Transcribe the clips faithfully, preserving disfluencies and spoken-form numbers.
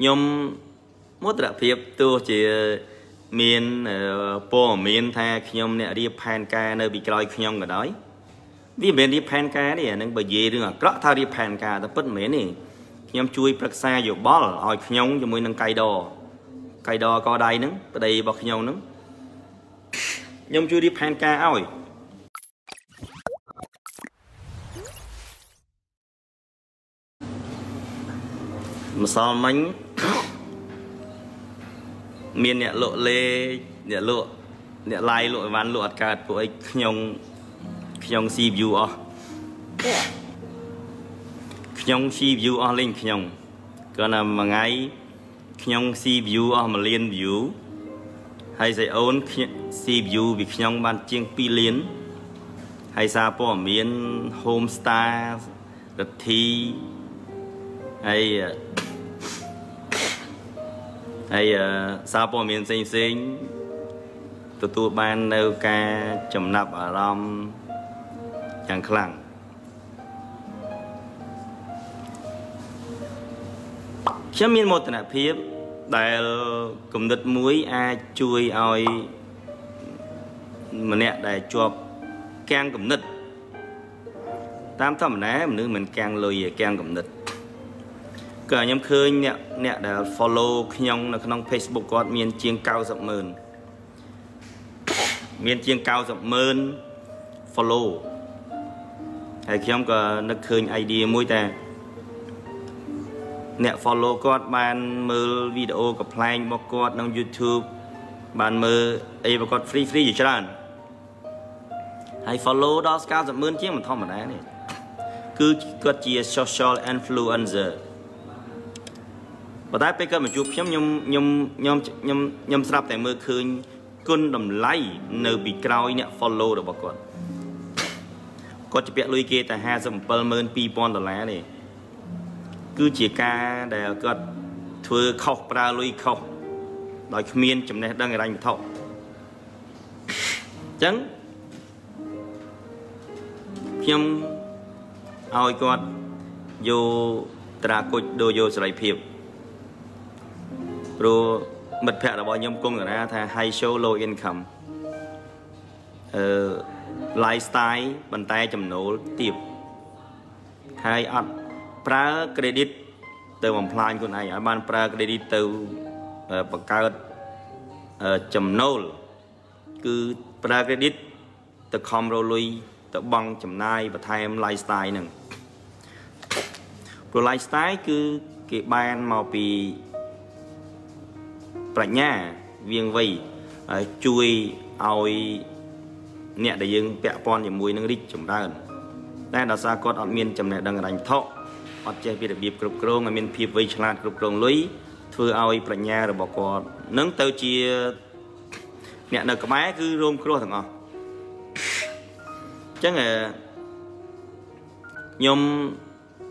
nhôm mốt đặc biệt tôi chỉ miền po miền tha nhôm này đi pan ca nơi bị coi nhôm cả đói vì miền đi pan ca này nên bởi vì được rõ thao đi pan ca ta bớt miếng này nhôm chui bạc xa rồi bó hỏi nhôm cho mỗi năng cày đò cày đò co đây nứng đây bọc nhôm nứng nhôm chui đi pan ca ơi mà sao mánh miền nhẹ lộ lê nhẹ lộ nhẹ lai lộ ván lộ cạt của anh nhông nhông si view o nhông si view o lên nhông còn là mà ngay nhông si view o mà liên view hay dạy ôn si view vì nhông ban chiêng pi liên hay sao bỏ miền homestay đất thi hay hay sao bỏ miền xinh xinh tụi tụi ban nêu ca chầm nạp ở lòng chẳng khẳng chấm miền một tận hạ phép đại cầm đất muối ai chui oi mà nè đại chuột càng cầm đất tam thầm ná nữ mình càng lười về càng cầm đất cả nhóm khơi nè nè đã follow nhóm là trong Facebook có miền chiêng cao rộng mơn miền chiêng cao rộng mơn follow hay nhóm có nó khơi ai đi môi ta nè follow có bạn mơ video có plan bóc có trong YouTube bạn mơ ai bóc có free free gì cho anh hay follow đó cao rộng mơn chiêng mà thông mà đá này cứ có chia social influencer và tại bây giờ mình chụp nhóm nhóm nhóm nhóm nhóm nhóm sắp tại mưa khơi cơn đầm lay nơi bị còi nè follow được bà con có chỉ biết lui kia tại hai dòng palmer pipon đờ lá này cứ chỉ ca để có thưa khóc ra lui khóc đòi miên chấm này đang ngày đánh thọ chẳng nhóm ao con vô tra cột đồ vô sợi phèo rồi mật phe là bọn nhôm cung ở đây thà high show low income uh, lifestyle bàn tay chầm nổ tiệp hay ăn pra credit từ bằng plan của này ở ban pra credit từ bằng cao chầm nổ cứ pra credit từ com rồi lui từ bằng chầm nai và thay em lifestyle nè rồi lifestyle cứ cái ban màu bì bà nhà viên vây chui oi nhẹ để dưng bẹ pon thì mùi nó rít chấm ra hơn đây là sao có ăn miên chấm này đang đánh thọ ăn chơi bị đặc biệt cục cồn ăn miên phi vây chăn cục cồn lưới thưa oi bà nhà rồi bỏ cò nướng tàu chia nhẹ nở cái máy cứ rôm cua thằng ngò chắc là nhom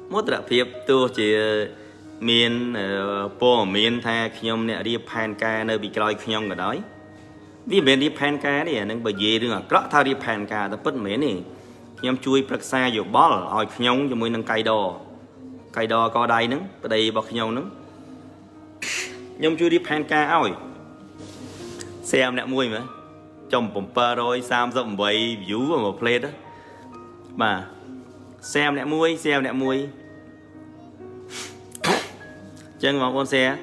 mốt đặc biệt tôi chỉ miền po miền tha nhôm này đi pan ca nơi bị coi nhôm cả đói vì miền đi pan ca này nên bởi vì được rõ thao đi pan ca ta bớt miếng này nhôm chui bạc xa rồi bó hỏi nhôm cho mỗi năng cày đò cày đò co đây nứng đây bọc nhôm nứng nhôm chui đi pan ca ơi xem nè mui mà chồng bồng pơ rồi sam rộng bảy vú vào một plate đó mà xem nè mui xem nè mui chân vào con xe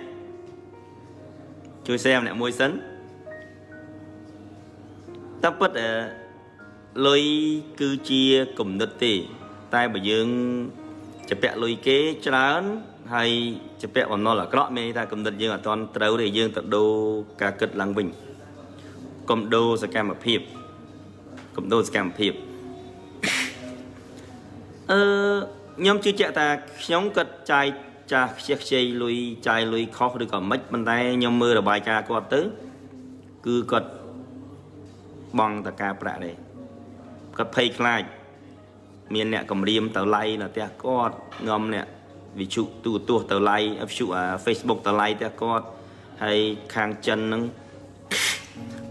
chui xem lại môi sấn ta bất ở lôi cư chia cùng đất thì tay bởi dương chụp bẹ lôi kế cho lớn hay chụp bẹ bọn nó là cọ mê ta cầm đất dương ở toàn trâu để dương tập đô cả cực lăng bình cầm đô sẽ cam ở hiệp cầm đô sẽ cam hiệp ờ, nhóm chưa chạy ta nhóm cực trai cha chiếc chây lui chai lui khó được cả mất bàn tay nhom mưa là bài ca có tứ cứ cật bằng tất cả bạn này cật pay lại miền nè cầm riêng tờ like là tia có ngâm nè vì trụ tụ tụ tờ like ấp trụ Facebook tờ like tia có hay khang chân nâng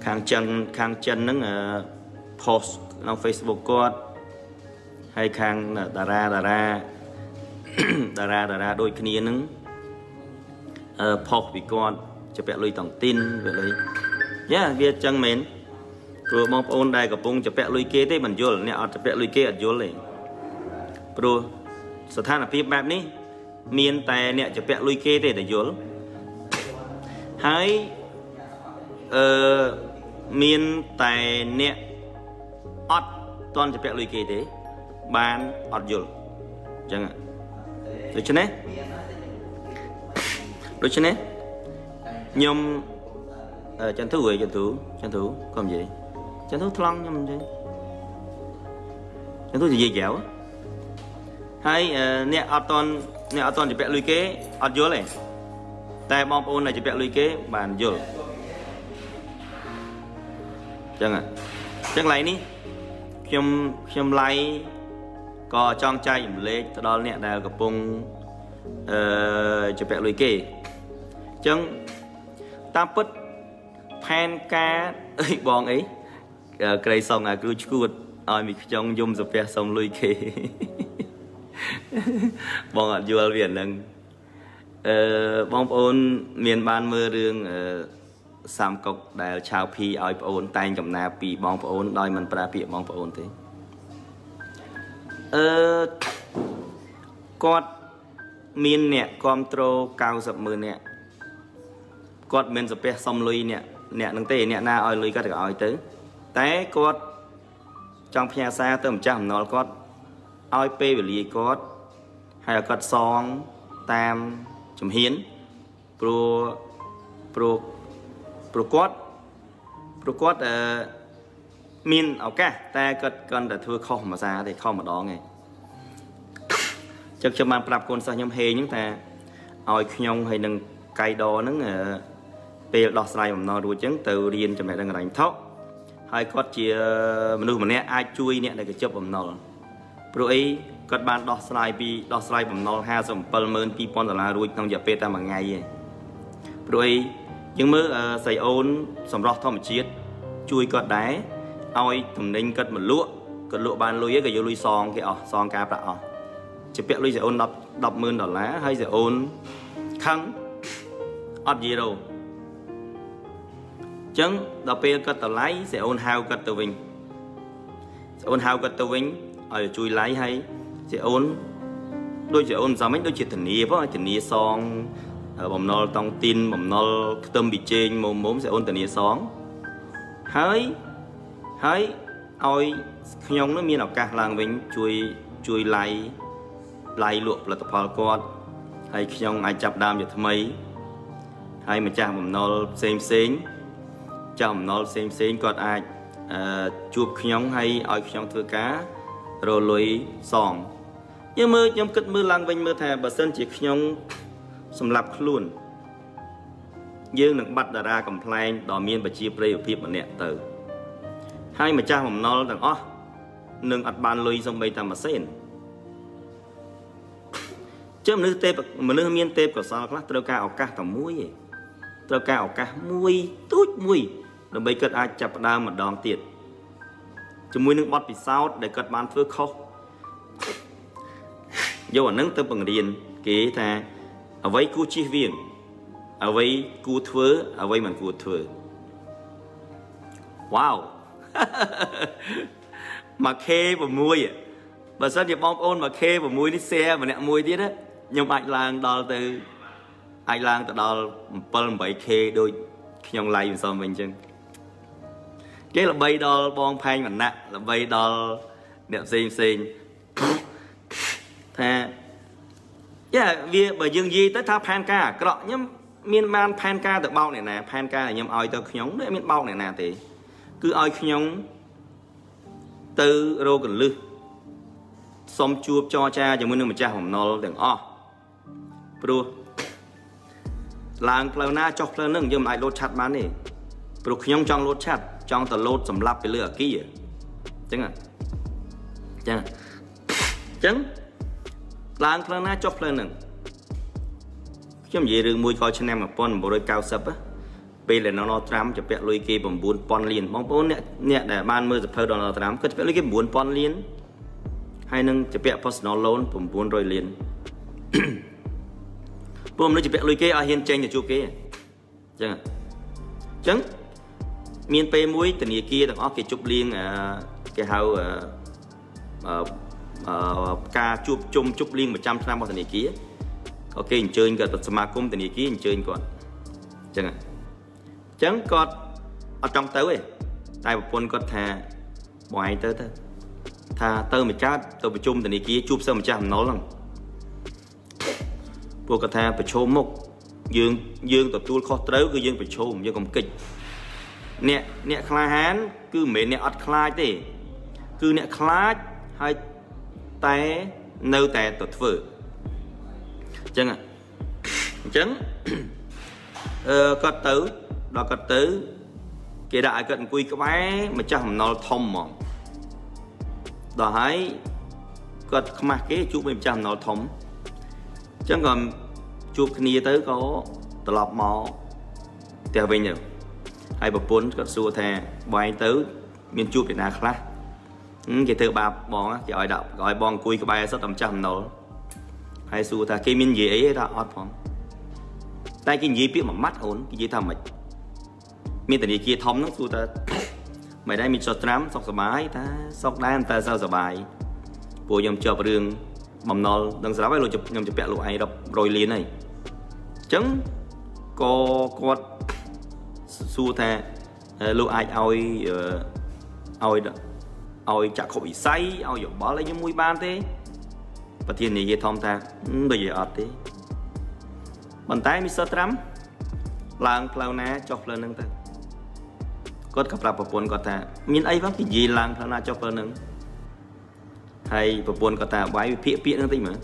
khang chân khang chân nâng post nâng Facebook có hay khang đà ra đà ra đà ra đà ra đôi kia nâng phọc vì con cho bẹ lui tòng tin về lấy nhá về chăng mến rồi mong ôn đại gặp bông cho bẹ lui kê thế mình vô là nè cho bẹ lui kê ở vô liền rồiสถานภาพแบบนี้มีนแต่เนี่ยจะแปะลุยเกเตแต่ยลให้เอ่อมีนแต่เนี่ยอดตอนจะแปะลุยเกเตบานอดยลจังอ่ะดูชนะดูชนะยมเอ่อจันทร์เวยจันทร์จันทร์ก็มีจันทร์ทลังยมจันทร์จันทร์จะเยี่ยวhay nè aton nè aton chỉ bẹ lui kế ăn dứa này, tai bom ôn này chỉ bẹ lui kế bàn dứa, chẳng à, chẳng lấy ní, khiêm khiêm lấy, co trong chai dùm lê, đó nè đào cặp bông, chỉ bẹ lui kế, chẳng, ta put pan cá, ấy bong ấy, cây sòng à cứ cút, ai mình trong zoom chụp bẹ sòng lui kế. Bong ở du lịch lần, bong ôn miền ban mưa đường Sam Cốc đại chào phi ở ôn tay cầm na pì bong ôn đòi mình pra pì bong ôn thế. Cọt miền nè control cao sập mưa nè, cọt miền sập pe sông lui nè nè nâng tê nè na oi lui cắt cả oi tới, té cọt trong phe xa tới một trăm nó cọt oi pe về lì cốt hay là cốt song tam chấm hiến pro pro pro cốt pro cốt min ok ta cốt cần để thưa không mà ra thì không mà đó ngay chắc cho bạn gặp con sao nhom hề những ta oi nhom hay đừng cay đo nứng pe đo sai mà nó đuôi chứng từ điên chấm lại đang đánh thóc hay cốt chia mình nuôi mình nè ai chui nè để cái chớp bầm nọ rồi cất ban đo sai bị đo sai bằng nol ha sầm pal mơn pi pon là ruồi trong giờ pe ta bằng ngày rồi những mớ sài ôn sầm rót thau một chiếc chui cất đá oi thùng đinh cất một lụa cất lụa ban lôi ấy cái vô lôi song cái ọ song cá bạ ọ chỉ pe lôi sài ôn đập đập mơn đỏ lá hay sài ôn khăng ọt gì đâu chấn đập pe cất tờ lái sài ôn hao cất tờ vinh sài ôn hao cất tờ vinh ở chui lái hay sẽ ôn đôi sẽ ôn sao mấy đôi chuyện thần nhì phải thần nhì song bầm nol tông tin bầm nol tâm bị trên mồm mồm sẽ ôn thần nhì song hỡi hỡi oi nhông nó miên ở cả làng mình chui chui lái lái luộc là tập hòa con hay nhông ai chập đam vậy thầm hay mà cha bầm nol xem xem cha bầm nol xem xem còn ai chuột nhông hay oi nhông thưa cá rồi lối sòng nhưng mưa nhóm cất mưa lang vinh mưa thề bà sơn chỉ nhóm sầm lạp luôn dương đừng bắt đà ra cầm plan đò miên bà chia play ở phía bà nẹt từ hai mà cha hồng nó đằng ó nương ắt bàn lối sông bay tầm mà xén chứ mà nước tép mà nước miên tép của sao khác trâu cá ảo cá tầm muối vậy trâu cá ảo cá muối tút muối đừng bay cất ai chập đa mà đòn tiệt chúng mui nước bọt bị sao để cất bàn phước khóc do ở nước tới bằng điền kế ta ở vây cú chi viện ở vây cú thưa ở vây mình cú thưa wow mà khê và mui bà sao thì bom ôn mà khê và mui đi xe mà nè mui tiết á nhưng anh lang đo từ anh lang từ đo pol bảy khê đôi nhông lay làm sao mình chăng cái là bay đo bong phanh mà nặng là bay đo đẹp xinh xinh thế, yeah vì bởi dương gì tới tháp pan ca, cái đó nhắm miền ban pan ca từ bao này nè pan ca là nhắm oi từ nhúng đấy miền bao này nè thì cứ oi nhúng từ rô cần lư, xong chua cho cha cho mới được một cha hổm nó đừng o, pro, làng pleu na chọc pleu nương nhưng lại lột chặt bán này, pro nhúng trong lột chặt trong tờ lốt sầm lấp về lửa kia, chẳng à, chẳng, chẳng, làng phơi na chọc phơi nừng, chấm gì rừng mùi coi trên em mà pon bộ đôi cao sấp á, bây là nó nó trám chụp vẽ lôi kia bầm buồn pon liền, bóng bóng nè nè để ban mưa chụp phơi đòn nó trám, cứ chụp vẽ lôi kia buồn pon liền, hay nâng chụp vẽ post nó lôn bầm buồn rồi liền, ព្រមនឹងជិវៈលុយគេឲ្យហ៊ានចេញទៅជួបគេអញ្ចឹងអញ្ចឹងមានពេលមួយធនាគារទាំងអស់គេជប់លៀងគេហៅការជួបជុំជប់លៀងប្រចាំឆ្នាំរបស់ធនាគារក៏គេអញ្ជើញគាត់ទៅសមាគមធនាគារអញ្ជើញគាត់អញ្ចឹងអញ្ចឹងគាត់អត់ចង់ទៅទេតែប្រពន្ធគាត់ថាបងឯងទៅទៅថាទៅមកកើតទៅប្រជុំធនាគារជួបសិស្សម្ចាស់អំណុលហ្នឹងពួកគាត់ថាប្រជុំមុខយើងយើងទទួលខុសត្រូវគឺយើងប្រជុំយើងកុំគិចអ្នកអ្នកខ្លាហានគឺមិនមែនអ្នកអត់ខ្លាចទេគឺអ្នកខ្លាចហើយតែនៅតែទៅធ្វើអញ្ចឹងអញ្ចឹងអឺគាត់ទៅដល់គាត់ទៅគេដាក់ឲ្យគាត់អង្គុយក្បែរម្ចាស់អំណុលធំហ្មងដល់ហើយគាត់ខ្មាស់គេជួបម្ចាស់អំណុលធំអញ្ចឹងក៏ជួបគ្នាទៅក៏ត្រឡប់មកផ្ទះវិញទៅហើយប្រពន្ធគាត់សួរថាបងឯងទៅមានជួបពីណាខ្លះគេធ្វើបាបបងគេឲ្យដាក់ឲ្យបងអង្គុយក្បែរសិតតែម្ចាស់អំណុលហើយសួរថាគេមាននិយាយអីទេថាអត់ផងតែគេនិយាយពាក្យមួយម៉ាត់អូនគេនិយាយថាមិនមានធនាគារធំហ្នឹងសួរថាមិនដែរមានចោះត្រាំសុខសบายថាសុខដែរតែសើសบายពួកខ្ញុំជាប់រឿងបំណុលដឹងស្រាប់ហើយលោកខ្ញុំជពាក់លោកឯងរយលានហើយអញ្ចឹងក៏គាត់សួរថាលោកអាចឲ្យឲ្យឲ្យចាក់ខុសវិស័យឲ្យយោបល់អីជាមួយបានទេប្រធាននាយកធំថាដូចជាអត់ទេប៉ុន្តែមីសត្រាំឡើងផ្លូវណាចុះផ្លូវហ្នឹងទៅគាត់ក៏ប្រាប់ប្រពន្ធគាត់ថាមានអីផងនិយាយឡើងផ្លូវណាចុះផ្លូវហ្នឹងហើយប្រពន្ធគាត់ថាបាយវិភាគពាក្យហ្នឹងតិចមើល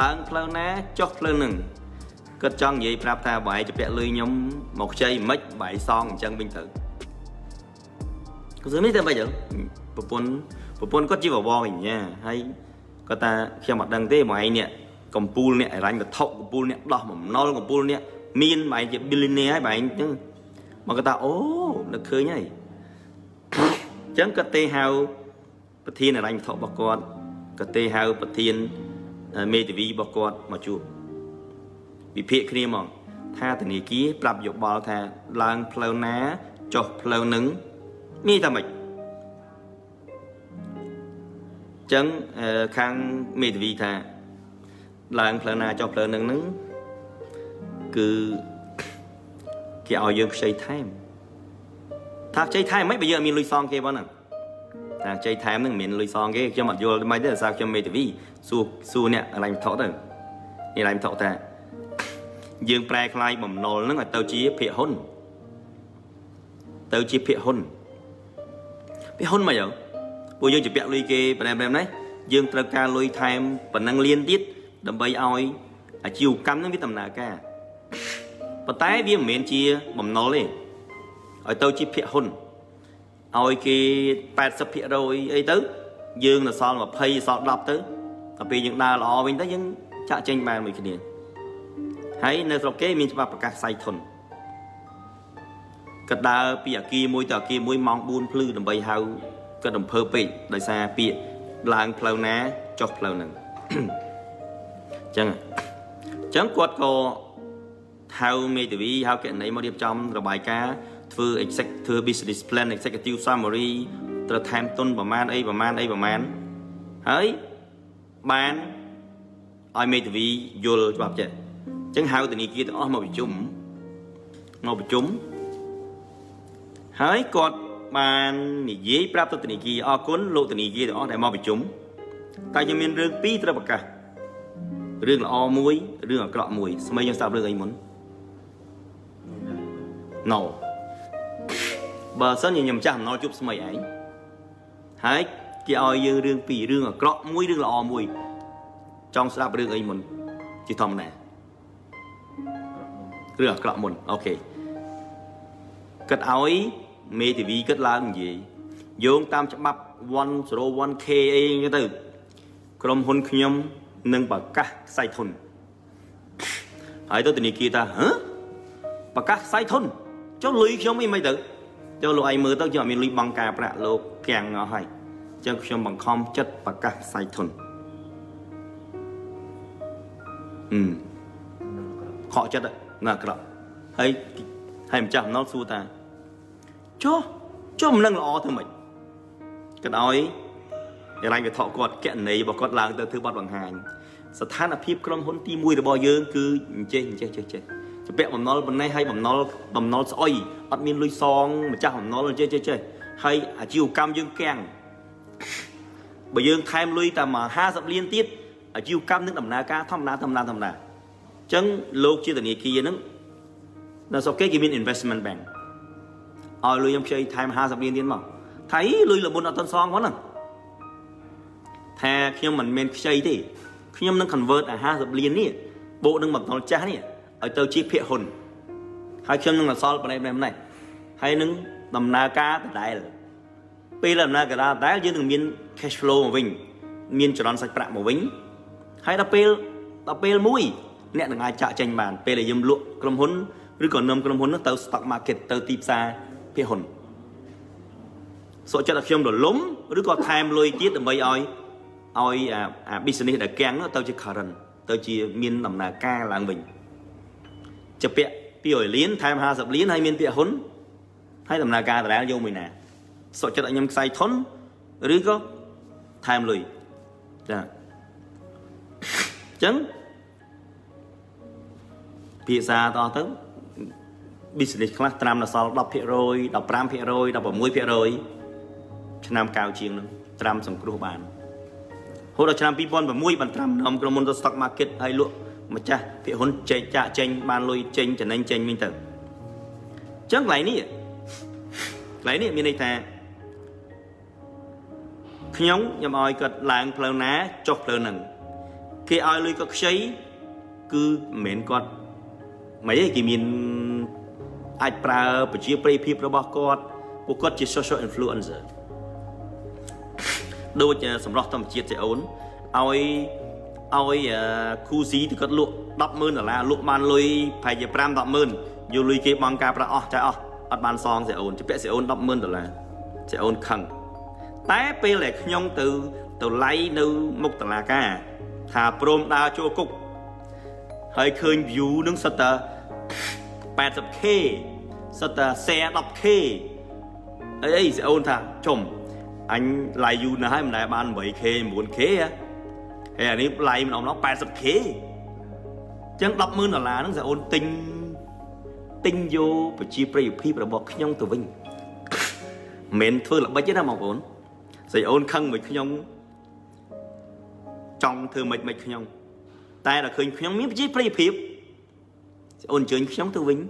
ឡើងផ្លូវណាចុះផ្លូវហ្នឹងគាត់ចង់និយាយប្រាប់ថាបាយជពាក់លុយខ្ញុំមកខ្ចីមិនបាយសងអញ្ចឹងវិញទៅគាត់មិនតែបាយប្រពន្ធប្រពន្ធគាត់ជីវវងអញ្ញាហើយគាត់ថាខ្ញុំអត់ដឹងទេបងឯងនេះកំពូលអ្នកអរញ្ញវត្ថុកំពូលអ្នកដោះបំណុលកំពូលអ្នកមានបងឯងជា billionaire ហើយបងឯងហ្នឹងមកគាត់ថាអូនឹកឃើញហើយអញ្ចឹងគាត់ទេហៅប្រធានអរញ្ញវត្ថុរបស់គាត់គាត់ទេហៅប្រធានមេធាវីរបស់គាត់មកជួបវិភាគគ្នាមកថាធនាគារប្រាប់យោបល់ថាឡើងផ្លូវណាចុះផ្លូវនឹងនេះតែមិនអញ្ចឹងខាងមេធាវីថាឡើងផ្លូវណាចុះផ្លូវនឹងហ្នឹងគឺគេឲ្យយើងខ្ចីថែមថាខ្ចីថែមមិនបើយើងអត់មានលុយសងគេប៉ុណ្ណឹងថាខ្ចីថែមហ្នឹងមិនមានលុយសងគេខ្ញុំអត់យល់មិនទេសារខ្ញុំមេធាវីសួរសួរអ្នកអរញ្ញវត្ថុទៅអ្នកអរញ្ញវត្ថុថាយើងប្រែក្លាយបំណុលហ្នឹងឲ្យទៅជាភាគហ៊ុនទៅជាភាគហ៊ុនភាគហ៊ុនមកយើងពួកយើងជពាក់លុយគេប៉ុណ្ណេះប៉ុណ្ណេះយើងត្រូវការលុយថែមប៉ុណ្ណឹងលានទៀតដើម្បីឲ្យអាជីវកម្មហ្នឹងវាដំណើរការប៉ុន្តែវាមិនមែនជាបំណុលទេឲ្យទៅជាភាគហ៊ុនឲ្យគេ 80% អីទៅយើងនៅសល់20សល់10ទៅដល់ពេលយើងដើរល្អវិញទៅយើងចាក់ចេញបានមួយគ្នាហើយនៅស្រុកគេមានច្បាប់ប្រកាសផ្សាយធនក៏ដើរពីអាគារមួយទៅអាគារមួយម៉ោង4ភ្លឺដើម្បីហៅក៏ដំភើពេកដោយសារពាក្យឡើងផ្លូវណាចុះផ្លូវហ្នឹងអញ្ចឹងអញ្ចឹងគាត់ក៏ហៅមេធាវីហៅគណនីមករៀបចំរបាយការណ៍ធ្វើ executive ធ្វើ business plan executive summary ត្រូវថែមទុនប្រមាណអីប្រមាណអីប្រមាណហើយបានឲ្យមេធាវីយល់ច្បាប់ចេះអញ្ចឹងហៅធនាគារទាំងអស់មកប្រជុំមកប្រជុំហើយគាត់បាននិយាយប្រាប់ទៅធនាគារអរគុណលោកធនាគារទាំងអស់ដែលមកប្រជុំតែខ្ញុំមានរឿងពីរត្រូវប្រកាសរឿងល្អមួយរឿងអាក្រក់មួយស្មីខ្ញុំស្ដាប់រឿងអីមុន No បើសិនជាខ្ញុំចាស់អំណល់ជប់ស្មីឯងហើយគេឲ្យយើងរឿងពីររឿងអាក្រក់មួយរឿងល្អមួយចង់ស្ដាប់រឿងអីមុនជាធម្មតារឿងអាក្រក់មុនអូខេគិតឲ្យមេធាវីគិតឡើងនិយាយយោងតាមច្បាប់ 101K អីហ្នឹងទៅក្រុមហ៊ុនខ្ញុំនឹងប្រកាសខ្សែធនហើយទៅធនាគារថាហ៎ប្រកាសខ្សែធនចុះលុយខ្ញុំអីមិនទៅចុះលោកឯងមើលទៅខ្ញុំអត់មានលុយបង់ការប្រាក់លោកភាំងអស់ហើយអញ្ចឹងខ្ញុំបង្ខំចិត្តប្រកាសខ្សែធន Ừ. Khó chất đấy, ngờ cậu. Hay, hay mình chạm nó xua ta. Cho, cho mình nâng lọ thôi mình. Cái đó ấy, để anh phải thọ quạt kẹn này bỏ quạt làng từ thứ bắt bằng hành. Sở thán là phim trong hôn ti mùi để bỏ dương cứ chê, chê, chê, chê. Cho bẹp bằng nó, bằng này hay bằng nó, bằng nó xói, bắt miên lươi xong, mà chắc bằng nó là chê, chê, chê. Hay, à chiều cam dương kèng. Bởi dương thay lươi ta mà ha dập liên tiếp. À chiều cam nước đầm ná ca, thăm ná, thăm ná, thăm ná. Chẳng lúc chưa từng nghe kia nữa. Nó sau kết cái mình investment bank. Ở lươi em chơi thay mà ha dập liên tiếp mà. Thấy lươi là bốn ở tân xong quá nè. Thà khi mình mình chơi thì khi nhóm nâng convert à ha dập liên nè. Bộ nâng mập nó chá nè. Ở tàu chiếc phía hồn. Hay khi nâng là sol vào đây em này. Hay nâng đầm ná ca tại đây. Bây là đầm ná ca tại đây chứ đừng miên cash flow mà vinh. Miên trở đón sạch bạc mà vinh. Hay đập bê, đập bê mũi. Nè là ai chạy tranh bàn, bây là dùm luộc cầm hôn. Rồi còn nâng cầm hôn nó tàu stock market, tàu tìm xa phía hồn. Số chất là khi ông đổ lúng. Rồi còn thêm lôi tiết đầm bây oi. Oi business đã kén tàu chỉ current. Tàu chỉ miên đầm nà ca làng mình. Chập bẹ, bây giờ liên thêm hai dập liên hay miên bẹ hôn. Hay đầm nà ca đã vô mình nè. Số chất là nhầm sai thốn. Rồi có thêm lôi. Chẳng phía xa to tới business class tram là sao đọc phía rồi đọc tram phía rồi đọc ở mũi phía rồi cho nam cao chiên nữa tram xong cửa bàn hồi đó cho nam people và mũi bàn tram ông cơ môn stock market hay lụa mà cha phía hôn chạy chạy chênh ban lôi chênh trở nên chênh minh tử chắc lấy nè lấy nè mình đây ta khi nhóm nhầm oi cật làng phờ ná cho phờ nằng khi ai lui có cháy cứ mến con mấy cái mình ai pra bởi chia play people đó con của con chỉ social influencer đôi giờ sầm lót tầm chia sẽ ổn oi oi khu xí thì con luộc đắp mơn là la luộc bàn lôi phải giờ pram đắp mơn vô lôi kia bằng cà pra o trái o ở bàn song sẽ ổn chứ bé sẽ ổn đắp mơn là sẽ ổn khẳng té pe lệ nhông từ từ lấy nư mục từ là ca thà prom đa cho cục hơi khơi view nướng sờ tờ tám mươi k sờ tờ xe mười k ấy sẽ ôn thằng chồng anh lại view là hai mình lại ban bảy k bốn k á hay là nếu lại mình ông nó tám mươi k chẳng đọc mơn là là nó sẽ ôn tinh tinh vô và chia play phi và bọc nhau từ vinh mến thôi là bây giờ là mọc ổn sẽ ôn khăn với nhau trong thơ mệt mệt nhau ta là khơi khuyên miếng chiếc play phép ôn chơi khuyên tư vĩnh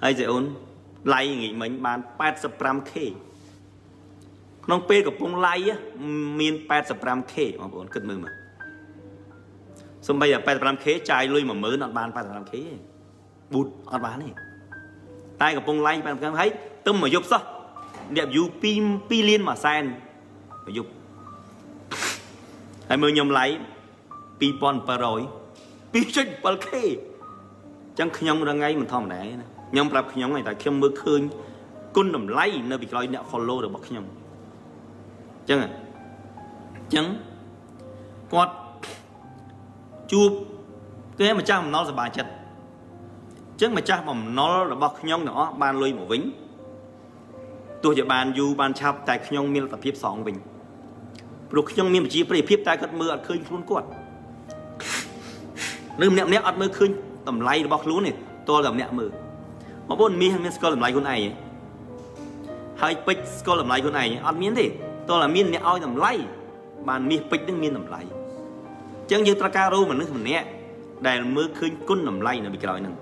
hay dạy ôn lay nghĩ mình bán tám mươi k nông pê của bông lay á miên tám mươi k mà bọn cất mơ mà xong bây giờ tám mươi k chai lui mà mới nó bán tám mươi k bút nó bán này tay của bông lay tám mươi k thấy tâm mà dục sao đẹp dù pin pi liên mà sen mà dục hay mơ nhầm lấy pi pon pa rồi pi chích pa kê chẳng khi nhông ra ngay mình thòm nè nhông ra khi nhông này tại khi mơ khơi côn đầm lấy nơi bị coi nẹo follow được bậc khi nhông chẳng à chẳng quạt chụp cái mà cha mình nói là bà chật chẳng mà cha mình nói là bậc khi nhông nữa ban lui một vĩnh tôi chỉ ban du ban chập tại khi nhông miên tập hiệp sòng bình rồi khi nhông miên chỉ phải hiệp tại cất mưa khơi luôn quạt lưng nẹm nẹm ăn mơ khơi tầm lay bọc lún này to làm nẹm mờ mà bốn mi hàng miếng sco làm lay con này hai pích sco làm lay con này ăn miếng thì to là miếng nẹm ao làm lay bàn mi pích đứng miếng làm lay chẳng như tracaro mà nước mình nẹm đài mơ khơi côn làm lay là bị cái loại này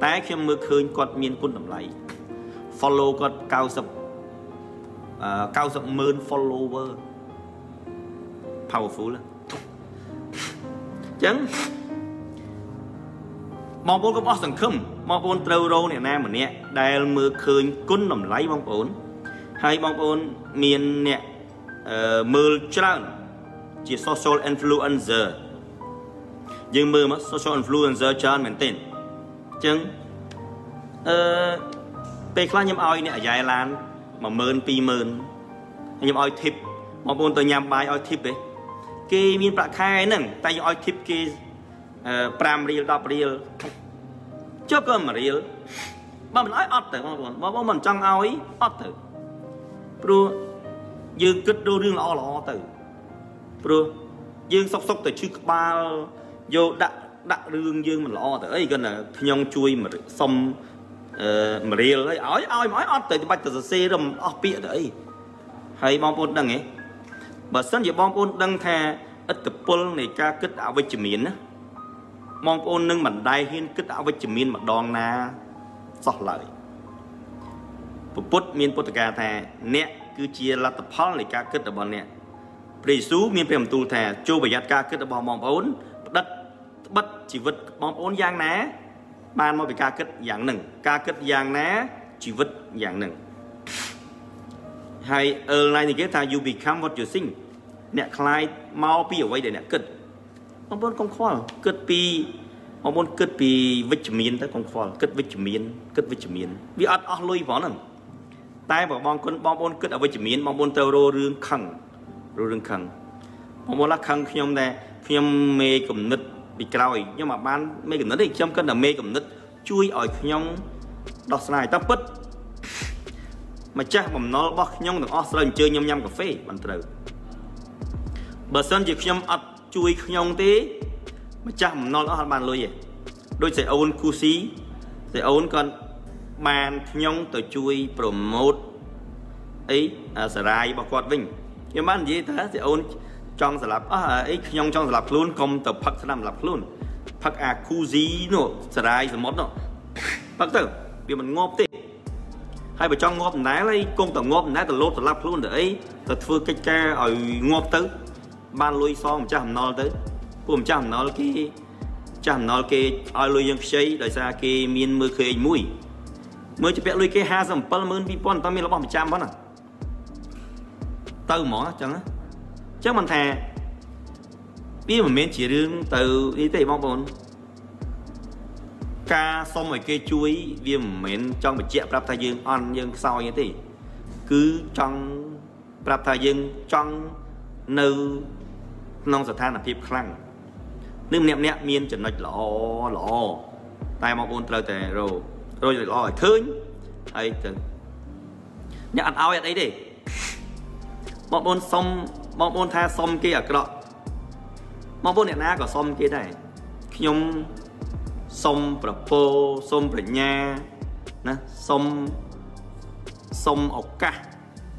tái khi mơ khơi quạt miếng côn làm lay follow quạt cao sập cao sập mơn follower powerful là chẳng mong muốn có bao sản khum mong muốn trâu rô này nam mình nè đài mưa khơi cún nằm lấy mong muốn hay mong muốn miền nè mưa trơn chỉ social influencer nhưng mưa mà social influencer trơn mình tin chừng tây khla nhâm oi nè dài lan mà mơn pi mơn nhâm oi thip mong muốn tôi nhâm bài oi thip đấy kê miền bạc khai nè tay oi thip kê 5 riel, 10 riel chưa cơm 1 riel bà mình nói ọt tử bà bà mình chẳng áo ý ọt tử bà dương kết đô rương lọ lọ tử bà dương sốc sốc tử chứ bà vô đạc đạc rương dương mình lọ tử ấy gần là nhông chui mà xong mà riêng ấy áo áo áo áo tới bạch tử xe rầm áo bịa đấy hay bóng bôn đăng ấy bà sân dạy bóng bôn đăng thà ít tập bôn này ca kết áo với chì miến á bóng bôn nâng mảnh đai hiên kết áo với chì miến mặt đòn na sọt lợi bà bốt miên bốt ca thà nẹ cứ chia là tập hóa này ca kết ở bọn nẹ bầy xú miên bèm tu thà chô bà giác ca kết ở bóng bôn đất bất chỉ vật bóng bôn giang ná ban mô bị ca kết dạng nừng ca kết dạng ná chỉ vứt dạng nừng hay ở này thì cái ta you become what you think nè khai mau pi ở đây để nè kết ông muốn con khoa kết pi ông muốn kết pi vitamin tới con khoa kết vitamin kết vitamin vì ăn ăn lui vón nừng tai bảo mong con mong muốn kết ở vitamin mong muốn tơ rô rương khẳng rô rương khẳng mong muốn là khẳng khi ông này khi ông mê cầm nứt bị còi nhưng mà ban mê cầm nứt thì trong cơn là mê cầm nứt chui ở nhông đọt này ta bứt mà chắc mà nó bóc nhông được Australia chơi nhâm nhâm cà phê bàn từ bờ sân chỉ nhông ắt chui nhông tí mà chắc mà nó nó hạt bàn lôi vậy đôi sẽ ôn cu xí sẽ ôn con bàn nhông tới chui promote ấy sẽ rai bà quạt vinh nhưng mà gì thế sẽ ôn trong sản lập ấy nhông trong sản lập luôn công tập phật sản lập luôn phật à cu gì nọ sẽ rai sẽ mất nọ phật tử vì mình ngộp tí hay bà cho ngộp ná lấy công tàu ngộp ná tàu lốt tàu lắp luôn để ấy tàu phương cách ca ở ngộp tới ban lui xong mà cha hầm nó tới của cha hầm nó cái cha hầm nó cái ai lui dân xây đời xa cái miên mưa khơi mũi mới cho bé lui cái ha dầm pal mơn bi pon tao miên nó bằng trăm đó nè tàu mỏ chẳng á chắc mình thà biết mà miên chỉ riêng từ ý tây mong bốn ca xong rồi kê chuối viêm mến trong một triệu prapta dương on dương sau như thế cứ trong prapta dương trong nâu nông sản than là thiệp khăn nêm nẹp nẹp miên chẩn nói lò lò tai mọc ôn trời tè rồi rồi lò hỏi thơi ấy từ nhà ăn ao ở đấy đi mọc ôn xong mọc ôn tha xong kia ở cái đó mọc ôn nhà na có xong kia này nhưng xong bà phô, xong bà nha xong xong ọc ca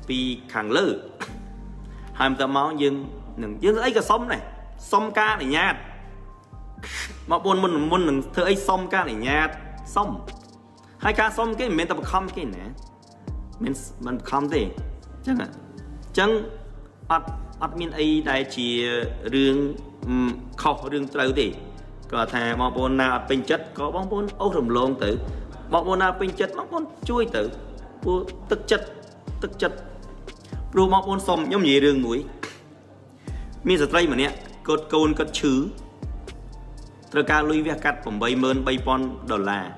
vì khẳng lư hai mươi tầm máu nhưng nhưng ấy cả xong này xong ca này nhạt mà buồn muốn muốn thơ ấy xong ca này nhạt xong hai ca xong cái mình tập không cái nè mình mình không thế chẳng ạ chẳng ắt ắt mình ấy đại chỉ rương khóc rương trâu thì có thà mong muốn nào bình chất có mong muốn ôm rầm lông tử mong muốn nào bình chất mong muốn chui tử bu tức chất tức chất bu mong muốn xong nhóm gì đường mũi mi giật dây mà nè cột côn cột chữ tờ ca lui việc cắt phẩm bay mơn bay pon đỏ là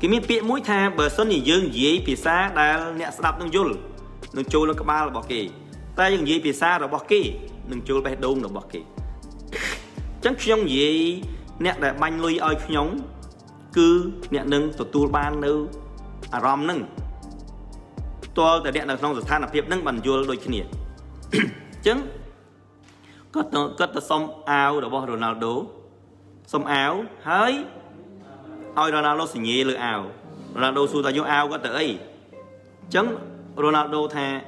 cái mi pịa mũi thà bờ sân thì dương dí pì xa đã nè sập nung chul nung chul là các ba là bỏ kì ta dương dí pì xa rồi bỏ kì nung chul bẹt đông rồi bỏ kì chẳng nhông gì nè để banh lui ơi nhông cứ nè nâng tổ tu ban nâu à rom nâng tôi để nè là không được than là việc nâng bằng vua đôi chân chứng cất cất xong áo đã bỏ Ronaldo xong áo hỡi ôi Ronaldo xì nhì lừa áo Ronaldo xu ta vô áo có tới chứng Ronaldo thà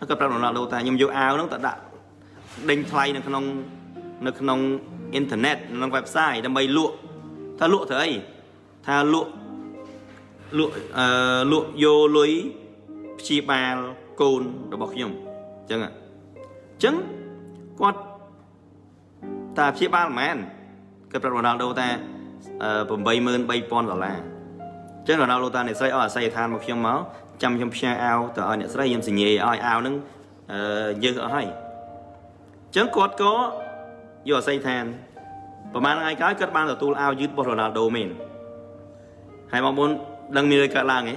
nó gặp ra Ronaldo thà nhưng vô áo nó tự đặt đinh play nè không nó không internet nó website đâm bay lụa tha lụa thấy tha lụa lụa uh, lụa vô lưới chi ba cồn rồi bọc nhung chẳng ạ chứng quạt ta chi ba mà anh cái phần Ronaldo ta uh, bay mơn bay pon rồi là chứ Ronaldo ta này xây ở xây than bọc nhung máu chăm chăm xe ao từ ở nhà xây em xì nhì ở ao nâng dư ở hay chứng quạt có vô xây than và mang ai cái kết ban là tu ao dứt bờ là đồ mình hay mong muốn đăng miêu cả làng ấy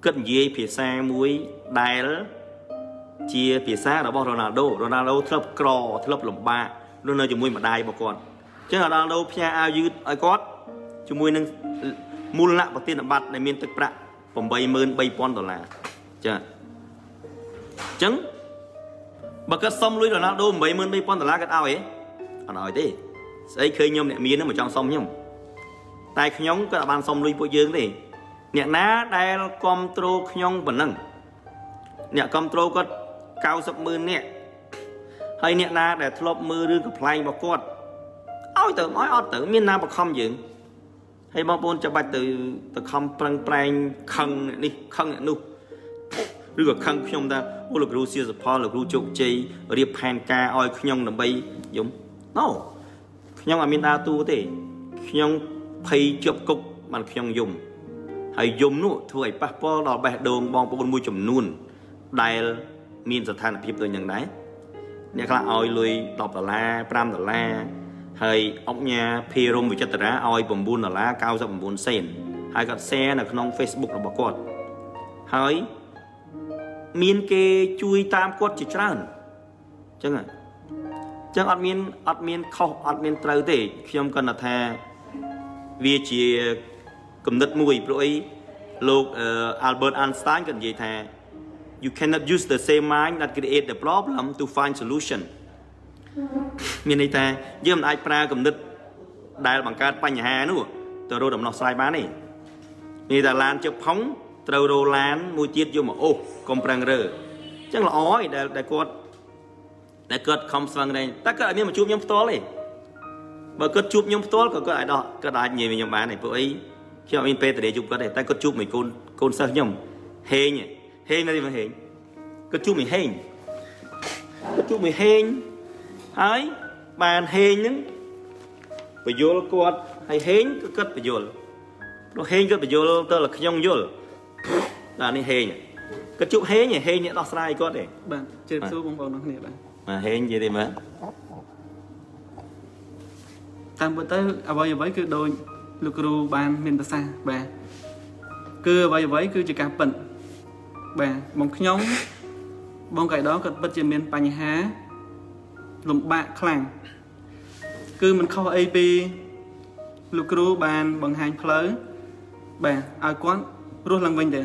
kết gì phía xa muối đài đó chia phía xa đã bỏ Ronaldo Ronaldo thấp cò thấp lồng ba luôn nơi chúng mui mà đai bỏ còn chứ Ronaldo pia ao dư ai cót chúng mui nâng mua lạ và tiền bạc để miền tây bạc còn bay mơn bay pon đó là chưa chấn mà cái sông lui Ronaldo bay mơn bay pon đó là cái ao ấy họ nói thế ấy khơi nhom nẹt miên nó mà trong sông nhom tại nhóm cái bàn sông lui bôi dương thì nẹt ná đây control nhom bản năng nẹt control có cao sấp mưa nẹt hay nẹt ná để thua mưa rương gặp play bọc cột ôi tưởng nói ôi tưởng miên nam bọc không dừng hay bọc bồn cho bạch từ từ không play play khăng đi khăng nẹt nu rương gặp khăng nhom ta u lực Russia Japan lực Russia chơi ở địa bàn ca ôi nhom là bay giống no nhom ở miền ta tu thì nhom thầy chụp cục mà không dùng hay dùng nữa thôi passport đòi bẹt đường bong bóng môi chùm nôn đài miền sạt than phim tôi nhận đấy nhà là oi lùi đọc là la pram là la hay ông nhà pirom với chất đá oi bầm bùn là la cao ra bầm bùn sen hay gặp xe là không Facebook là bỏ cột hay miền kê chui tam cột chỉ trơn chứ à chứ admin admin không admin trừ thì không cần là thề vì chỉ cầm đất mùi rồi lúc uh, Albert Einstein cần gì thà you cannot use the same mind that create the problem to find solution miền này thà giờ ai pra cầm đất đại bằng cách panh hà nữa từ rồi đầm nọ sai bán này miền ta lan chụp phóng từ đồ lan mùi tiết vô mà ô còn prang rơ chắc là ói đại đại cột đại cột không sang đây ta cỡ miền mà chụp nhóm to này và cất chụp nhóm tốt có cái đó cái đó nhiều mình nhóm bạn này với khi mà mình pe để chụp có thể ta cất chụp mình côn côn sao nhầm hên nhỉ hên là gì mà hên cất chụp mình hên cất chụp mình hên ấy bàn hên những bây giờ quạt hay hên cứ cất bây giờ nó hên cất bây giờ tôi là nhông vô là nên hên nhỉ cất chụp hên nhỉ hên nhỉ đó sai có để bạn chơi số bóng bóng nó nhỉ bạn mà hên gì thì mà tam bữa tới vậy vậy cứ đôi lục ru ban miền tây bà cứ vậy vậy cứ chỉ cả bận bà bông nhóng bông cái đó còn bất chợt miền Pành Há lụm bạ khàng cứ mình khâu ap lục ru ban bằng hàng phở bà ai quán rút lăng vinh để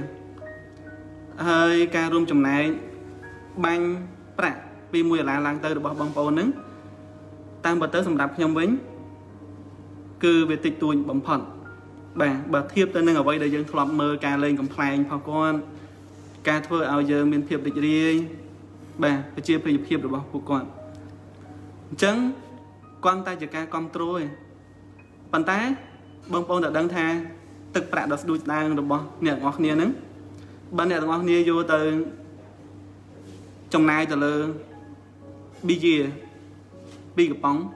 hơi ca rôm chồng này ban bạc vì mùi là lang tơ được bao bông bầu nứng tam bữa tới sầm đạp nhom vĩnh cứ về tịch tuôn bấm phận bà bà thiệp tên nâng ở vây để dân thọp mơ ca lên cầm phanh phao con ca thưa ao giờ miền thiệp địch riêng bà phải chia phải thiệp được bao của con chấn con ta chỉ ca control bàn tay bông bông đã đăng tha thực bạc đã đuôi đang được bao nè ngọc nè nứng bên nè ngọc nè vô từ trong này từ lơ bi gì bi cái bóng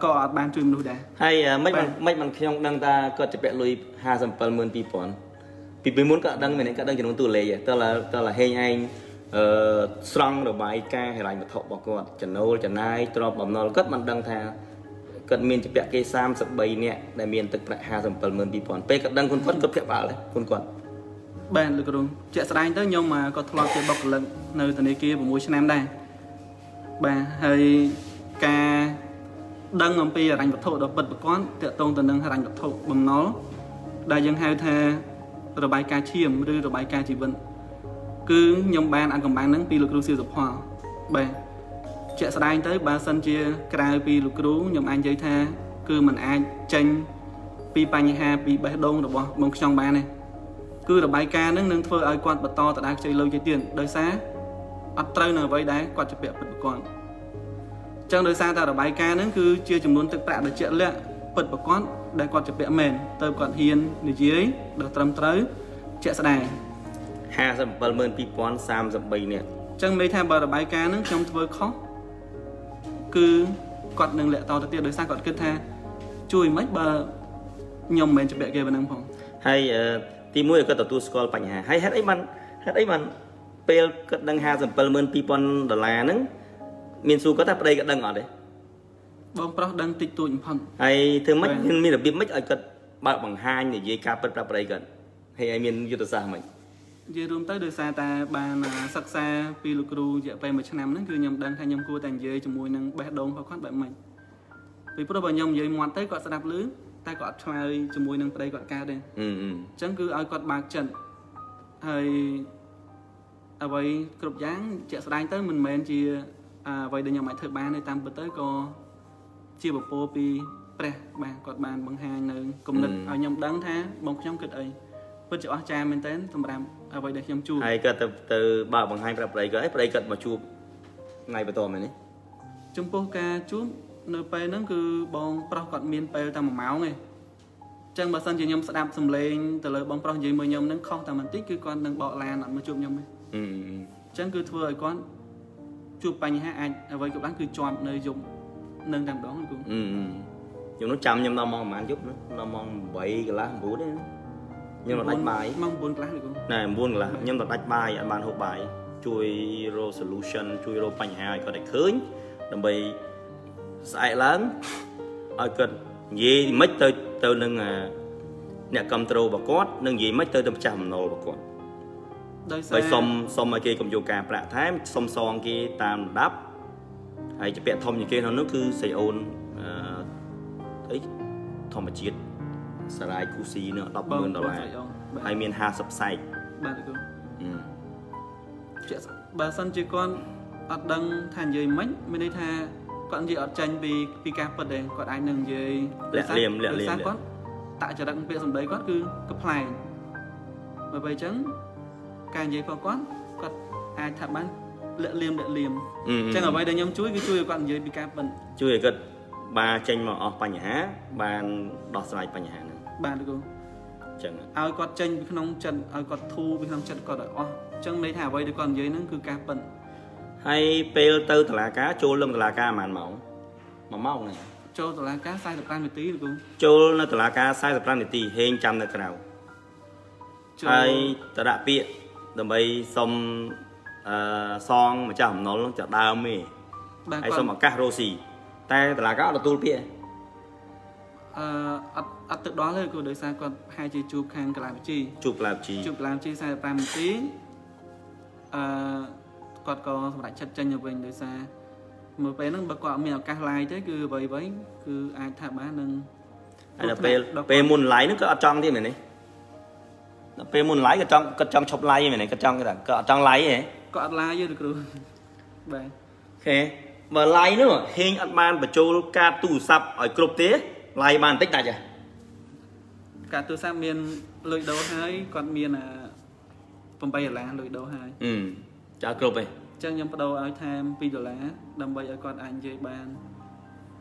có ban truyền luôn đấy hay mấy mấy bằng khi ông đăng ta có thể bẹt lui hà dầm phần mượn pi pon pi pi muốn cả đăng mình cả đăng chỉ muốn tù lệ vậy tao là tao là hay anh strong rồi bài ca hay là một thọ bảo con trần nô trần nai tròn bầm nô cất mặt đăng thà cất miền chỉ bẹt cây sam sập bầy nè đại miền tịch bẹt hà dầm phần mượn pi pon pe cả đăng con phất cất bẹt vào đấy con còn bạn được rồi chuyện sai tới nhưng mà có thọ cái bọc lần nơi từ nơi kia của mối xem đây bạn hay ca đăng ông pi rành vật thổ đó bật bật con tựa tôn tận đăng rành vật thổ bằng nó đại dân hai thề rồi bài ca chiêm rồi bài ca chỉ vận cứ nhom ban ăn cầm ban nắng pi lục rú siêu dập hòa bè chạy xe đai tới ba sân chia cài pi lục rú nhom anh dây thề cứ mình anh tranh pi pa nhà pi bài đông rồi bỏ bằng trong ban này cứ rồi bài ca nắng nâng phơi ai quan bật to tại đang chơi lâu chơi tiền đời xá ắt trâu nào với đá quạt chụp bẹt bật con trong đời xa ta đã bài ca nữa cứ chia chừng muốn thực tại để chuyện lệ bật vào con để con chụp bẹ mền tôi còn hiền để dưới được trầm tới chuyện sau này hà dầm bờ mền pi pon sam dầm bầy nè trong mấy thằng bờ đã bài ca nữa trong tôi khó cứ quạt nâng lệ to đầu tiên đời xa còn kết tha chui mấy bờ nhom mền chụp bẹ kia bên năng phòng hay thì mua được cái tổ tu school bành hà hay hết ấy mặn hết ấy mặn pel cất đăng hà dầm bờ mền pi pon đờ là nữa miền xuôi có thể đây cái đằng ở đấy bông pro đang tịch tụi phần hay thường mất nhưng mình là biết mất ở cật bằng hai này dây cá bật ra đây gần hay ai miền vô từ xa mình Giờ rung tới đời xa ta bà mà sắc xa vì lục rù dạ về một trăm năm nó cứ nhầm đang thay nhầm cua tàn dê cho mùi năng bè đồn và khoát bẹ mình vì bữa đó bà nhầm vậy mọt tới gọi sẽ đạp lưới ta gọi trai cho mùi năng đây gọi ca đây chẳng cứ ai gọi bạc trận hơi à vậy cột dáng chạy sẽ đánh tới mình mền chỉ à vậy để nhầm mãi thời ba nơi tam bữa tới co chia bọc bô pi pre bàn cột bàn bằng hai nơi cùng lịch ở nhầm đắng thế bọc trong kịch ấy bất chấp cha mình tới tầm đàm à vậy để nhầm chua hai cái từ từ ba bằng hai cặp này cái đây cận mà chua ngày bữa tối mình đấy trong phố ca chua nơi pe nó cứ bong pro cột miên pe tam một máu này chẳng bà sân chỉ nhầm sẽ đạp sầm lên từ lời bong pro gì mà nhầm nó không tầm mình tích cứ con đang bỏ lan mà chụp nhầm ấy chẳng cứ thưa con chụp bánh hai anh à vậy cậu bán cứ chọn nơi dùng nâng đằng đó cũng dùng nó chậm nhưng mà mong mà anh giúp nó nó mong bảy cái lá bún đấy nhưng mà đánh bài mong buôn lá được không này buôn lá nhưng mà đánh bài anh bàn hộp bài chui ro solution chui ro bánh hai có để khơi làm bài sai lắm ai cần gì mấy tới tới nâng à nè cầm trâu và cốt nâng gì mấy tới tầm chậm nồi và cốt bởi xong xong mà kia cũng vô cả bạn thấy xong xong kia tam đáp hay cho bẹt thông như kia nó nó cứ xây ôn ấy thông mà chết xài lại cusi nữa đọc mượn đó là hay miền hà sập sài bạn được không bà sân chỉ con ở đằng thành dưới mấy mình đây tha còn gì ở tranh vì vì cà phật đấy còn ai nâng dưới lẹ liềm lẹ liềm con tại cho đặng bẹt xong đấy con cứ cấp lại mà bây chấn càng dễ vào quán còn ai thà bán lệ liềm lệ liềm chắc ở đây đây nhóm chuối cái chuối còn dưới bị cá bẩn chuối cái ba chanh mà bả nhả bàn đọt sài bả nhả bàn được không chẳng ai còn chanh bị nông trần ai còn thu bị nông trần còn đợi o chẳng mấy thả vậy được còn dưới nó cứ cá bẩn hay pel tư là cá trôi lông là cá màn máu mà máu này trôi là cá sai tập tan một tí được không trôi nó là cá sai tập tan một tí hên trăm là cái nào hay tờ đạ bịa đầm bay xong xong mà chồng nó chả đau mì hay xong mà cà rô xì ta là các là tu bịa ở tự đó thôi cô đời xa còn hai chị chụp hàng làm chi chụp làm chi chụp làm chi sai tam tí còn có lại chặt chân nhà mình đời xa một bé nó bật quạ mèo cà lai thế cứ vậy vậy cứ ai thả má nâng hay là pe pe muốn lái nó cứ ở trong thế này này về muốn lái cái trong cái trong chọc lái này này cái trong cái là trong lái này có lái chứ được rồi bạn thế mà lái nữa hình ăn ban và trôi ca tù sập ở cột tía lái bàn tích đại cả từ sang miền lưỡi đầu hai còn miền là phần bay là lưỡi đầu hai ừ trả cột này chẳng nhầm bắt đầu ở tham pin đồ lá đầm bay ở còn anh dây bàn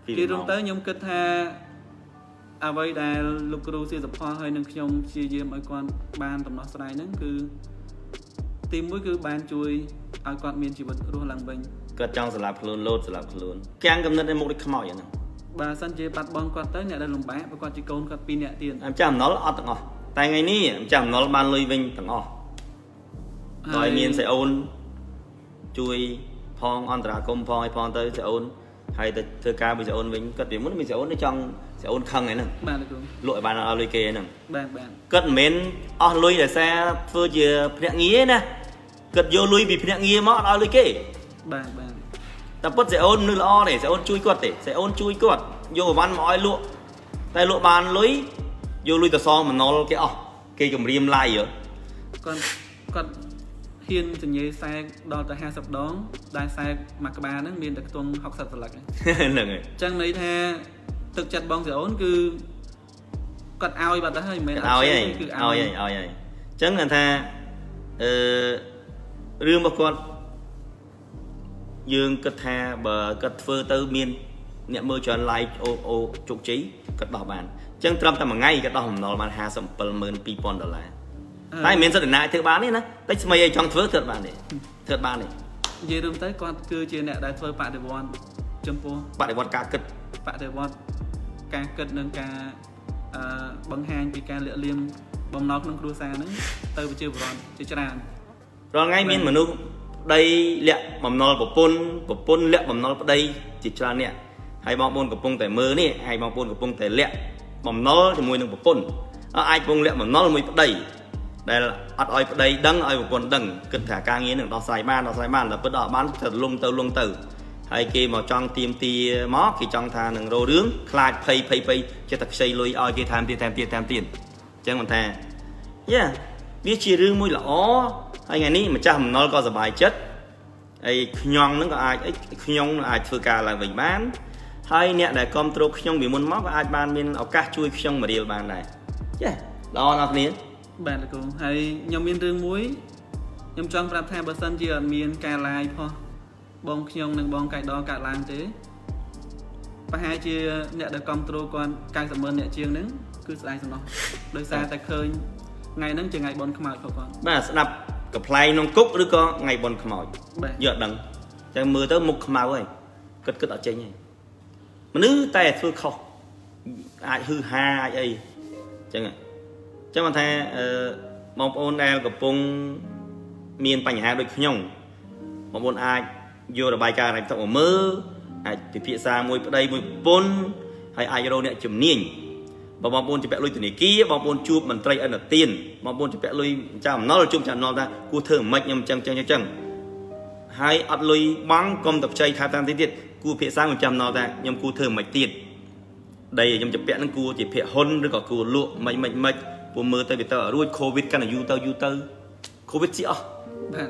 khi rung tới nhầm kết tha à vậy là lúc đầu xưa tập hoa hơi nâng nhom chia chia mọi con ban tầm nó sau này nó cứ tìm mũi cứ ban chui ai con miền chỉ vật luôn làng bình cất trong sờ lạp luôn lột sờ lạp luôn càng cầm lên em một cái mỏi vậy nè bà săn chế bắt bom con tới nhà đây lùng bá bà con chỉ côn con pin nhẹ tiền em chạm nó là o tặng o tại ngày ní em chạm nó là ban lui vinh tặng o rồi miền sẽ ôn chui phong on tra công phong hay phong tới sẽ ôn hay từ từ ca bây giờ ôn vinh cất điểm muốn mình sẽ ôn ở trong sẽ ôn khăng này nè lội bàn là lôi kê nè cất mến ở lôi để xe phơi giờ phèn nghía nè cất vô lôi bị phèn nghía mót ở lôi kê tập quất sẽ ôn nư lo để sẽ ôn chui quật để sẽ ôn chui quật vô văn mọi lụa tại lụa bàn lối vô lôi từ so mà nó cái ọ kê cầm riem lai vậy còn còn hiên từ nhớ xe đo từ hai sập đón đại xe mà các bà nó miền đặc tuần học sập lật này chẳng lấy theo thực chất bóng dẻo cứ cắt ao và ta hơi mệt ao ấy ao ấy ao ấy chẳng là tha riêng một con dương cắt tha bờ cắt phơ tơ miên nhẹ mơ cho like ô ô trục trí cắt bảo bàn chẳng trâm ta mà ngay cắt đỏ nó bàn hà sầm pờ mơn pi pon đó là tại miền dân này thưa bán đấy nè tách mây trong thưa thưa bán này thưa bán này về đường tới con cứ chia nè đại thưa bạn để bọn chấm po bạn để bọn cá cật bạn để bọn cá cật nâng cá bằng hàng vì cá lệ liêm bông nóc nâng cua xa nữa tới buổi chiều bọn chơi chơi đàn rồi ngay miền mà nu đây lệ bông nóc của pôn của pôn lệ bông nóc đây chỉ cho nè hay bông pôn của pôn tại mơ nè hay bông pôn của pôn tại lệ bông nóc thì mùi nâng của pôn ai pôn lệ bông nóc là mùi đây đây là ở đây đây đăng ở một quần đằng cực thả ca nghĩa đừng đo sai ban đo sai ban là bất đỏ bán thật lung tơ lung tử hay kia mà trong tim ti móc thì trong thà đừng rô rướng khai pay pay pay cho thật xây lui ở kia tham tiền tham tiền tham tiền chẳng còn thà yeah biết chi rương mũi lỏ hay ngày ní mà cha hầm nó có giờ bài chất ai nhon nó có ai nhon ai thừa cả là mình bán hay nè để control nhon bị muốn móc ai ban bên ở các chui nhon mà điều bàn này yeah đó là liền bạn là cùng hay nhóm miên rương muối nhóm trăng rạp thang bờ sân chia miên cài lại thôi bong nhông đừng bong cài đo cài làm thế và hai chia nhận được control con cài cảm ơn nhận chiêng nứng cứ sai xong nó đời xa ta khơi ngày nắng chờ ngày bòn khăm mỏi thôi con bà sẽ đập cặp play nong cúc đứa con ngày bòn khăm mỏi giờ đằng trời mưa tới mục khăm mỏi rồi cất cất ở trên này mà nữ tay thưa khò ai hư ha ai ấy chẳng hạn chắc bạn thấy mong ôn đeo gặp phong miền bành hà được nhung mong ôn ai vô là bài ca này thật mơ ai từ phía xa môi đây môi bôn hay ai đâu nè chấm niên và mong ôn chỉ vẽ lui từ này kia mong ôn chụp mình tây ăn ở tiền mong ôn chỉ vẽ lui chạm nó là chụp chạm nó ra cua thường mạnh nhầm chăng chăng chăng hay ắt lui băng công tập chơi tham tham thế tiệt cua phía xa một chạm nó ra nhầm cua thường mạnh tiền đây nhầm chụp vẽ nó cua chỉ vẽ hôn rồi còn cua lụa mạnh mạnh mạnh bộ mưa tới bị tao đuôi covid cái là du tao du tao covid gì à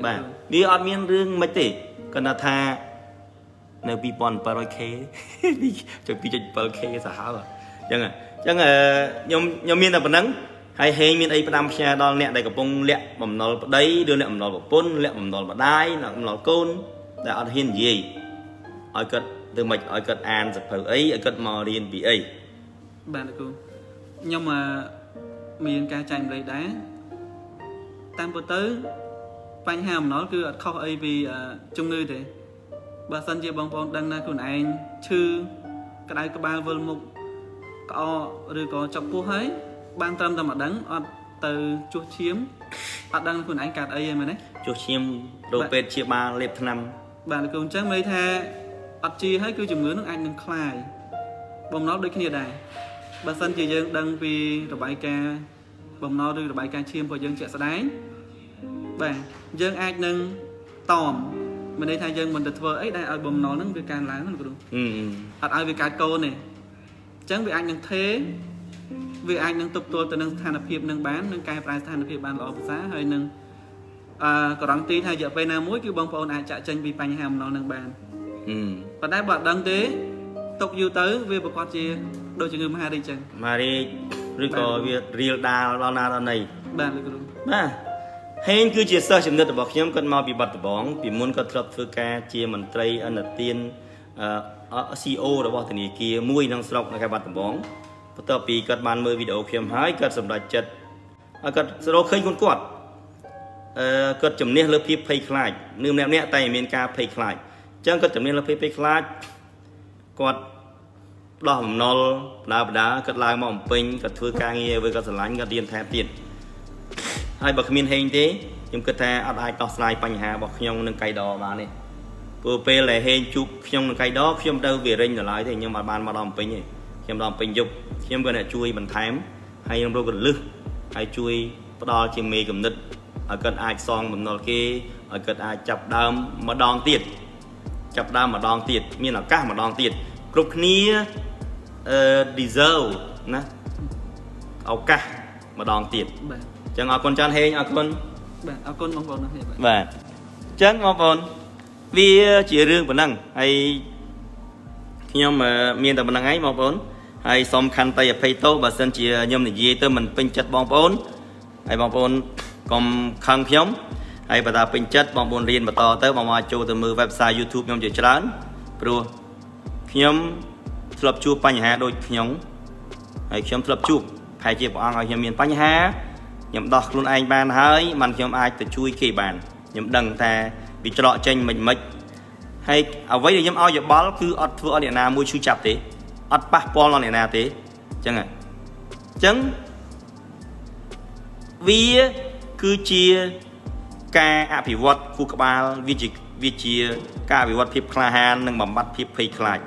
bà đi ăn miên riêng mấy tỷ cần là tha nếu bị bòn paroi k đi cho bị cho paroi k sao hả chẳng à chẳng à nhóm nhóm miên là bản năng hay hay miên ấy phải làm xe đo lẹ đây cả bông lẹ bầm nó đấy đưa lẹ bầm nó bọc bôn lẹ bầm nó bọc đai là bầm nó côn đã ăn hiền gì ở cật từ mạch ở cật an giật phở ấy ở cật mò điên bị ấy bạn cô nhưng mà miền ca chạy lấy đá tam bữa tới phanh hàm nó cứ ở khóc ấy vì chung ngư thế bà sân chia bóng bóng đăng ra khuôn anh chứ cái đấy có ba vơ mục có rồi có chọc cua hết ban tâm tâm ở đắng ở từ chua chiếm ở đăng khuôn anh cạt ấy mà đấy chua chiếm đồ bệt chia ba lệp năm bạn cùng chắc mấy tha ở chia hết cứ chùm ngứa nước anh đừng khai bóng nó đôi khi đài bà sân chị dân đăng vì rồi bài ca bồng nó đưa rồi bài ca chiêm của dân trẻ sau đấy bà dân ai nâng tòm mình đây thay dân mình được vợ ấy đây ở bồng nó nâng về càng láng luôn đúng ừ thật ai về cá câu này chẳng vì anh nâng thế vì anh nâng tục tôi từ nâng than lập hiệp nâng bán nâng cài price than lập hiệp bán lọ giá hơi nâng à có đăng tin thay giờ về nào muối kêu bông phồn ai chạy tranh vì bánh hàm nó nâng bàn ừ và đã bật đăng thế tục vô tới về bà con chia đôi chân người mà đi chăng mà đi rồi có việc real đa lo na lo này ba ba hay cứ chia sẻ chấm được bảo khiêm cần mau bị bật bóng bị muốn có tập phơi ca chia mình tây ăn ở tiền xê e ô đã bảo từ này kia mui năng sọc là cái bật bóng tập vì các bạn mới video khiêm hái các sầm đại chật các sơ khơi con quạt các chấm nét lớp phim pay khai nương nẹm nẹt tay miền ca pay khai chẳng các chấm nét lớp phim pay khai quạt đó hầm nol đá đá cất lại mỏng pin cất thưa ca nghe với cất lánh cất điên thẹp tiền hai bậc miền hình thế nhưng cất thà ở ai tọt lại bành hà bọc nhau nâng cây đỏ mà này vừa pe là hình chụp nhau nâng cây đó khi em đâu về rinh trở lại thì nhưng mà ban mà đòn pin này khi em đòn pin dục khi em vừa này chui mình thém hay em đâu gần lư hay chui đo chiêm mì cầm nứt ở cất ai song mình nọ kia ở cất ai chập đam mà đòn tiền chập đam mà đòn tiền miền là cá mà đòn tiền cục nia diesel nè ao cá mà đòn tiền chẳng ao con chan hay ao con ao con mong con vậy chẳng mong con vì chỉ riêng bản năng hay nhưng mà miền tây bản năng ấy mong con hay xong khăn tay ở phay tô và sân chỉ nhom để gì tới mình pin chất bong con hay bong con còn khăng khiếm hay bà ta pin chất bong con riêng mà to tới bong hoa châu từ mưa website youtube nhom chỉ chán pro nhom lập chụp bánh hà đôi nhóm hãy chấm lập chụp phải chịu ăn ở miền bánh hà nhầm đọc luôn anh ban hơi mình chấm ai từ chui kỳ bàn nhầm đằng ta bị cho đọ tranh mình mệt hay ở với nhầm ao giờ báo cứ ọt vợ để nào mua chui chặt thế ọt bạc bò lo để nào thế chẳng à chẳng vì cứ chia ca à phì vật khu ba vì chỉ vì chia ca phì vật phì kha han nâng bầm bắt phì phì khai